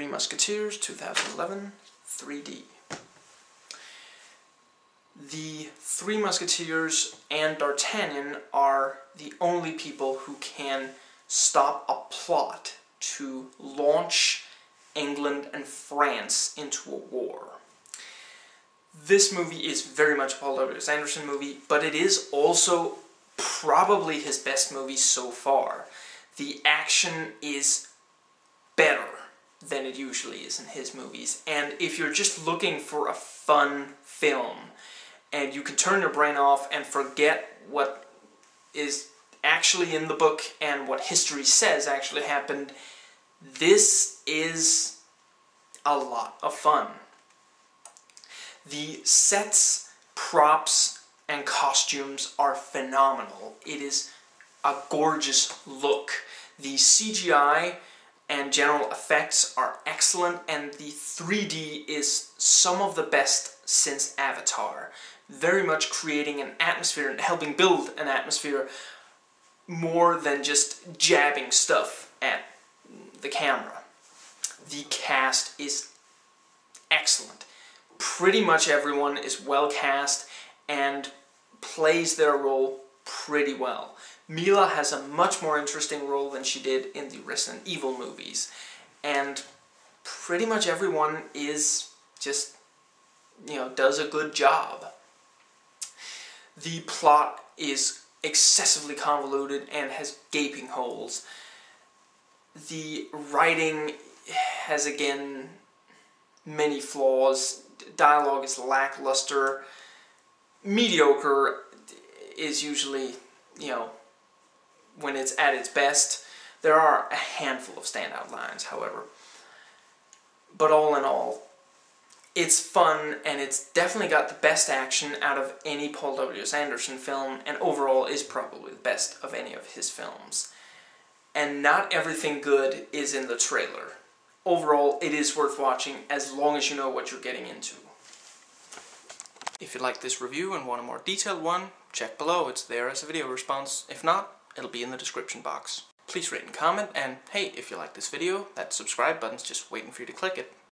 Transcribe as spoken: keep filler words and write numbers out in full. Three Musketeers, two thousand eleven, three D. The Three Musketeers and D'Artagnan are the only people who can stop a plot to launch England and France into a war. This movie is very much a Paul W S. Anderson movie, but it is also probably his best movie so far. The action is better than it usually is in his movies, and if you're just looking for a fun film, and you can turn your brain off and forget what is actually in the book and what history says actually happened, this is a lot of fun. The sets, props, and costumes are phenomenal. It is a gorgeous look. The C G I and general effects are excellent, and the three D is some of the best since Avatar. Very much creating an atmosphere and helping build an atmosphere more than just jabbing stuff at the camera. The cast is excellent. Pretty much everyone is well cast and plays their role pretty well. Milla has a much more interesting role than she did in the Resident Evil movies, and pretty much everyone is just, you know, does a good job. The plot is excessively convoluted and has gaping holes. The writing has, again, many flaws. Dialogue is lackluster. Mediocre is usually, you know, when it's at its best. There are a handful of standout lines, however. But all in all, it's fun, and it's definitely got the best action out of any Paul W S. Anderson film, and overall is probably the best of any of his films. And not everything good is in the trailer. Overall, it is worth watching as long as you know what you're getting into. If you like this review and want a more detailed one, check below, it's there as a video response. If not, it'll be in the description box. Please rate and comment, and hey, if you like this video, that subscribe button's just waiting for you to click it.